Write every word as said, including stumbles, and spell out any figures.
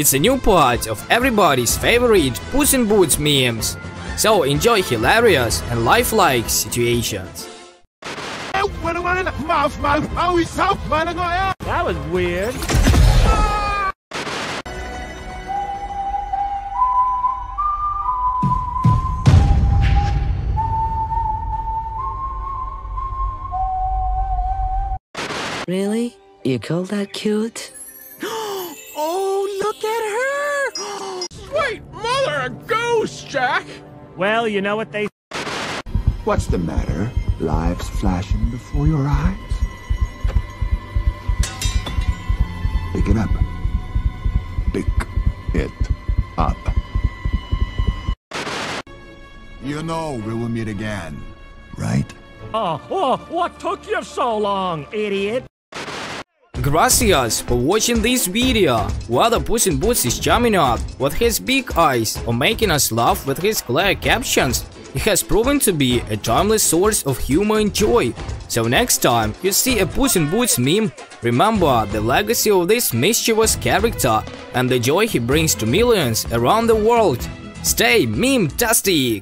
It's a new part of everybody's favorite Puss in Boots memes. So enjoy hilarious and lifelike situations. That was weird. Really? You call that cute? Oh, look at her! Sweet mother of goose, Jack! Well, you know what they... What's the matter? Lives flashing before your eyes? Pick it up. Pick it up. You know we will meet again, right? Oh, oh, what took you so long, idiot? Gracias for watching this video. Whether Puss in Boots is charming up with his big eyes or making us laugh with his clear captions, it has proven to be a timeless source of humor and joy. So next time you see a Puss in Boots meme, remember the legacy of this mischievous character and the joy he brings to millions around the world. Stay meme-tastic!